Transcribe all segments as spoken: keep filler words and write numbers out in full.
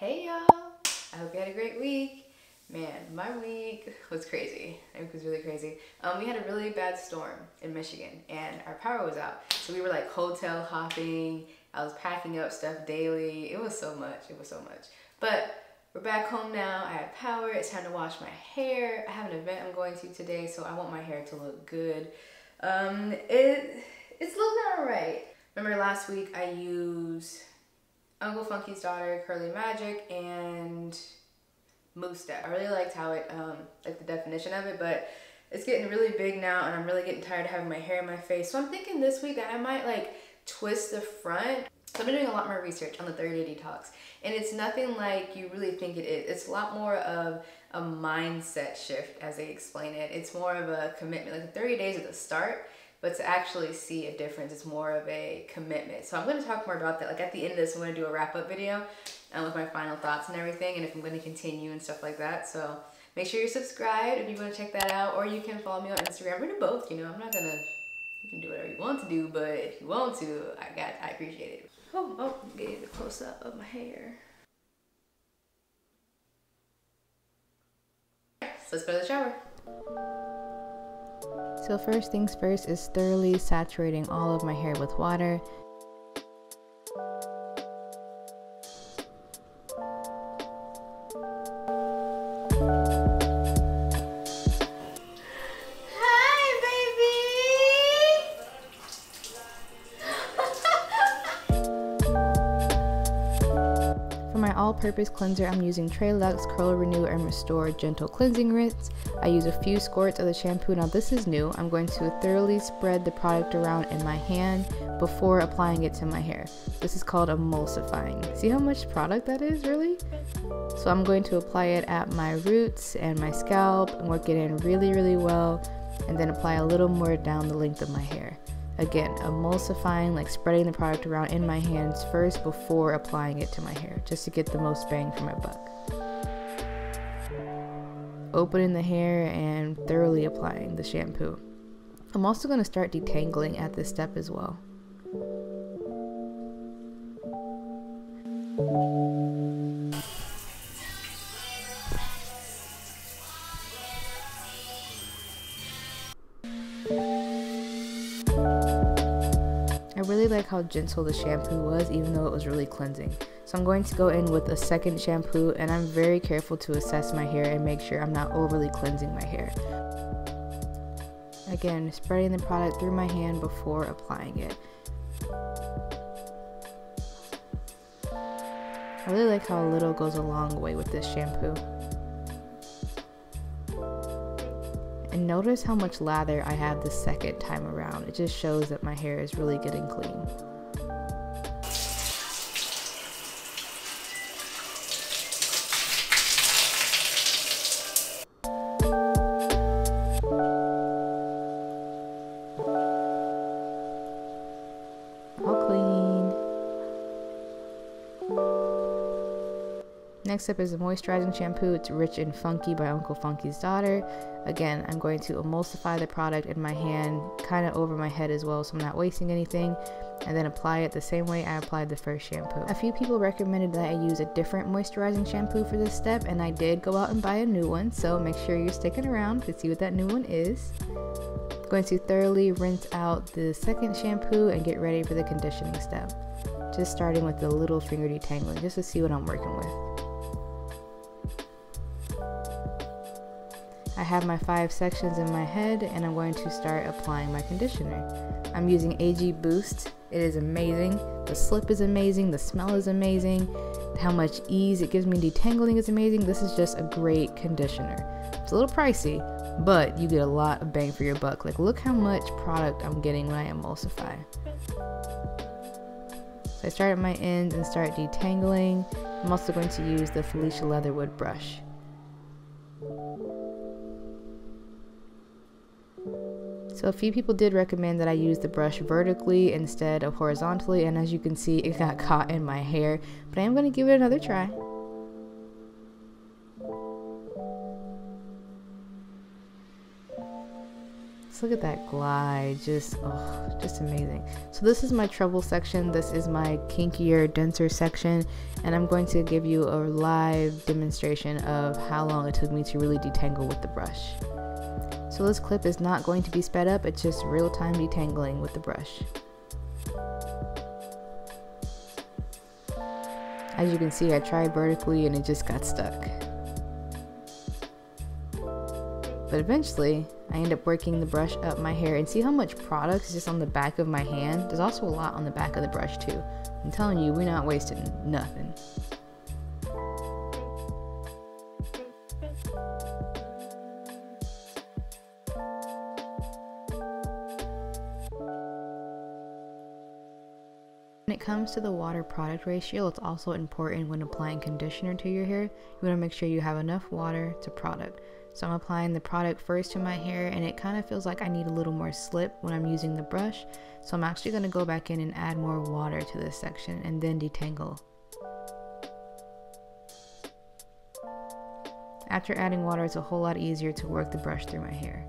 Hey y'all, I hope you had a great week. Man, my week was crazy. My week was really crazy. Um, we had a really bad storm in Michigan and our power was out. So we were like hotel hopping. I was packing up stuff daily. It was so much, it was so much. But we're back home now, I have power. It's time to wash my hair. I have an event I'm going to today, so I want my hair to look good. Um, it, it's looking all right. Remember last week I used Uncle Funky's Daughter, Curly Magic, and Moustache. I really liked how it, um, like the definition of it, but it's getting really big now and I'm really getting tired of having my hair in my face. So I'm thinking this week that I might like twist the front. So I've been doing a lot more research on the thirty day detox and it's nothing like you really think it is. It's a lot more of a mindset shift as they explain it. It's more of a commitment, like the thirty days at the start, but to actually see a difference, it's more of a commitment. So I'm gonna talk more about that. Like at the end of this, I'm gonna do a wrap up video um, with my final thoughts and everything and if I'm gonna continue and stuff like that. So make sure you're subscribed if you wanna check that out, or you can follow me on Instagram. We're gonna both, you know, I'm not gonna, you can do whatever you want to do, but if you want to, I got, I appreciate it. Oh, oh, I'm getting a close up of my hair. So let's go to the shower. So first things first is thoroughly saturating all of my hair with water. All-purpose cleanser, I'm using TreLuxe Curl Renew and Restore Gentle Cleansing Rinse. I use a few squirts of the shampoo. Now this is new. I'm going to thoroughly spread the product around in my hand before applying it to my hair. This is called emulsifying. See how much product that is, really? So I'm going to apply it at my roots and my scalp and work it in really, really well, and then apply a little more down the length of my hair. Again, emulsifying, like spreading the product around in my hands first before applying it to my hair, just to get the most bang for my buck. Opening the hair and thoroughly applying the shampoo. I'm also going to start detangling at this step as well. How gentle the shampoo was, even though it was really cleansing. So I'm going to go in with a second shampoo, and I'm very careful to assess my hair and make sure I'm not overly cleansing my hair. Again, spreading the product through my hand before applying it. I really like how a little goes a long way with this shampoo. And notice how much lather I have the second time around. It just shows that my hair is really getting clean. Next up is a moisturizing shampoo. It's Rich and Funky by Uncle Funky's Daughter. Again, I'm going to emulsify the product in my hand, kind of over my head as well, so I'm not wasting anything, and then apply it the same way I applied the first shampoo. A few people recommended that I use a different moisturizing shampoo for this step, and I did go out and buy a new one, so make sure you're sticking around to see what that new one is. I'm going to thoroughly rinse out the second shampoo and get ready for the conditioning step. Just starting with the little finger detangling, just to see what I'm working with. I have my five sections in my head and I'm going to start applying my conditioner. I'm using A G Boost. It is amazing. The slip is amazing. The smell is amazing. How much ease it gives me detangling is amazing. This is just a great conditioner. It's a little pricey, but you get a lot of bang for your buck. Like look how much product I'm getting when I emulsify. So I start at my ends and start detangling. I'm also going to use the Felicia Leatherwood brush. So a few people did recommend that I use the brush vertically instead of horizontally, and as you can see, it got caught in my hair, but I am going to give it another try. Relax. Look at that glide. Just, oh, just amazing. So this is my treble section. This is my kinkier, denser section. And I'm going to give you a live demonstration of how long it took me to really detangle with the brush. So this clip is not going to be sped up. It's just real-time detangling with the brush. As you can see, I tried vertically and it just got stuck. But eventually, I end up working the brush up my hair, and see how much product is just on the back of my hand? There's also a lot on the back of the brush too. I'm telling you, we're not wasting nothing. When it comes to the water product ratio, it's also important when applying conditioner to your hair, you want to make sure you have enough water to product. So I'm applying the product first to my hair, and it kind of feels like I need a little more slip when I'm using the brush. So I'm actually going to go back in and add more water to this section and then detangle. After adding water, it's a whole lot easier to work the brush through my hair.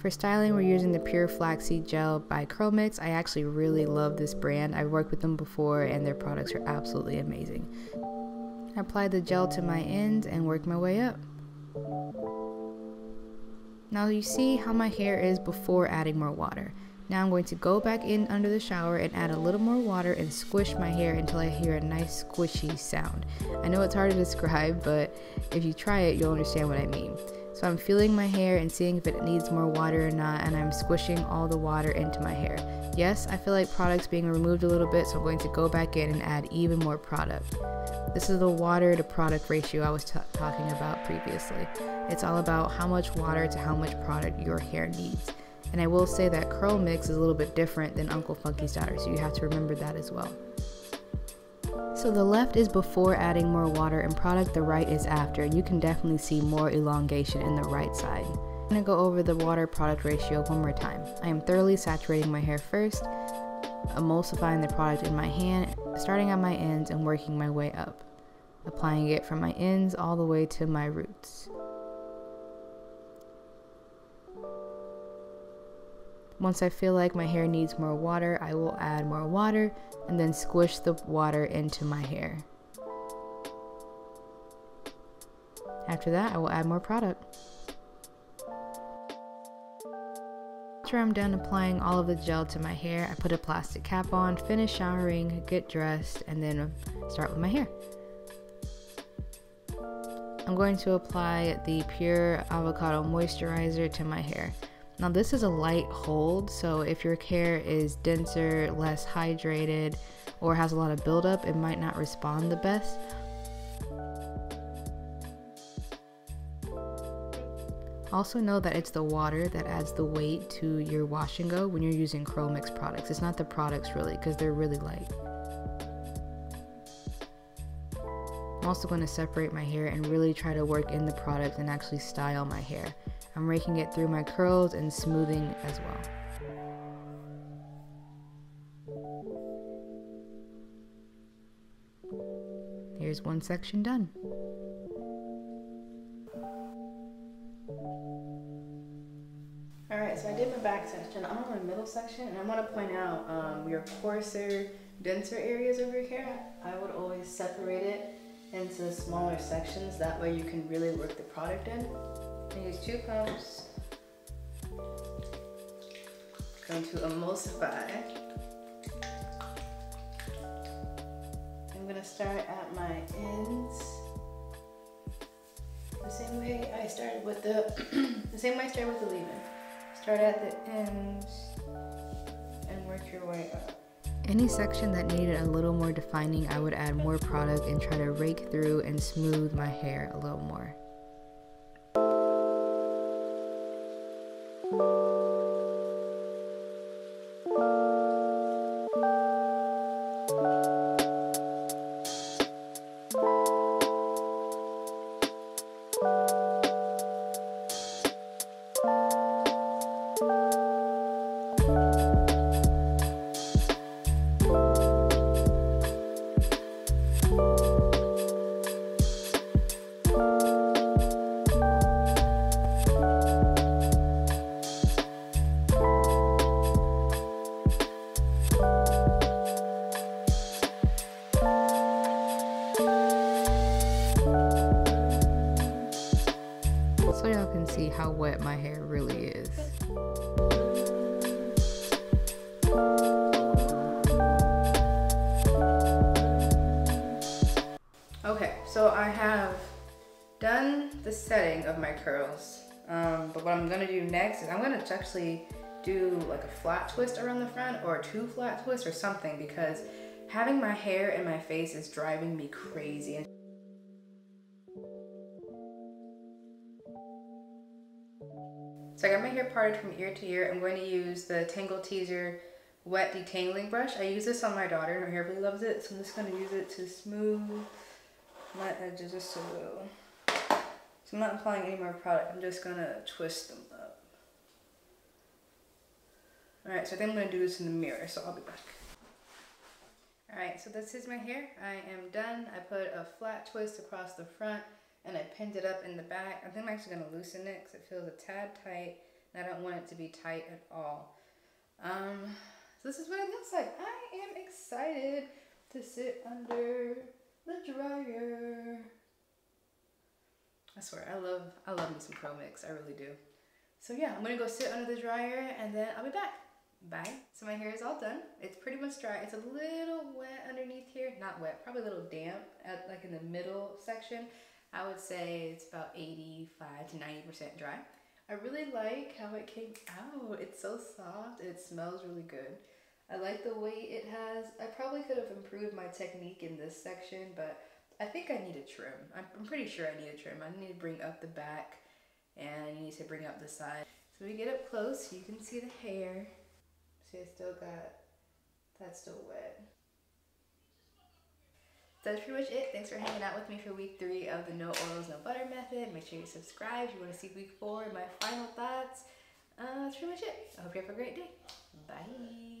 For styling, we're using the Pure Flaxseed Gel by Pro Mix. I actually really love this brand. I've worked with them before and their products are absolutely amazing. I apply the gel to my ends and work my way up. Now you see how my hair is before adding more water. Now I'm going to go back in under the shower and add a little more water and squish my hair until I hear a nice squishy sound. I know it's hard to describe, but if you try it, you'll understand what I mean. So I'm feeling my hair and seeing if it needs more water or not, and I'm squishing all the water into my hair. Yes, I feel like product's being removed a little bit, so I'm going to go back in and add even more product. This is the water to product ratio I was talking about previously. It's all about how much water to how much product your hair needs. And I will say that Curl Mix is a little bit different than Uncle Funky's Daughter, so you have to remember that as well. So the left is before adding more water and product, the right is after. You can definitely see more elongation in the right side. I'm going to go over the water product ratio one more time. I am thoroughly saturating my hair first, emulsifying the product in my hand, starting on my ends and working my way up, applying it from my ends all the way to my roots. Once I feel like my hair needs more water, I will add more water and then squish the water into my hair. After that, I will add more product. After I'm done applying all of the gel to my hair, I put a plastic cap on, finish showering, get dressed, and then start with my hair. I'm going to apply the Pure Avocado Moisturizer to my hair. Now this is a light hold, so if your hair is denser, less hydrated, or has a lot of buildup, it might not respond the best. Also know that it's the water that adds the weight to your wash and go when you're using Curl Mix products. It's not the products really, because they're really light. I'm also going to separate my hair and really try to work in the product and actually style my hair. I'm raking it through my curls and smoothing as well. Here's one section done. All right, so I did my back section. I'm on my middle section, and I want to point out um, your coarser, denser areas of your hair. I would always separate it into smaller sections. That way you can really work the product in. I use two pumps. Going to emulsify. I'm going to start at my ends. The same way I started with the the same way I started with the leave-in. Start at the ends and work your way up. Any section that needed a little more defining, I would add more product and try to rake through and smooth my hair a little more. So y'all can see how wet my hair really is. Okay, so I have done the setting of my curls, um, but what I'm gonna do next is I'm gonna actually do like a flat twist around the front, or two flat twists or something, because having my hair in my face is driving me crazy. So I got my hair parted from ear to ear. I'm going to use the Tangle Teezer Wet Detangling Brush. I use this on my daughter, her hair really loves it, so I'm just going to use it to smooth my edges just a little. So I'm not applying any more product, I'm just going to twist them up. Alright, so I think I'm going to do this in the mirror, so I'll be back. Alright, so this is my hair. I am done. I put a flat twist across the front, and I pinned it up in the back. I think I'm actually going to loosen it because it feels a tad tight, and I don't want it to be tight at all. Um, so this is what it looks like. I am excited to sit under the dryer. I swear, I love, I love me some Pro Mix. I really do. So yeah, I'm going to go sit under the dryer, and then I'll be back. Bye. So my hair is all done. It's pretty much dry. It's a little wet underneath here. Not wet, probably a little damp, at, like in the middle section. I would say it's about eighty-five to ninety percent dry. I really like how it came out. It's so soft and it smells really good. I like the way it has. I probably could have improved my technique in this section, but I think I need a trim. I'm pretty sure I need a trim. I need to bring up the back and I need to bring up the side. So we get up close, you can see the hair. See, I still got, that's still wet. So that's pretty much it. Thanks for hanging out with me for week three of the No Oils, No Butter method. Make sure you subscribe if you want to see week four and my final thoughts. Uh, that's pretty much it. I hope you have a great day. Bye.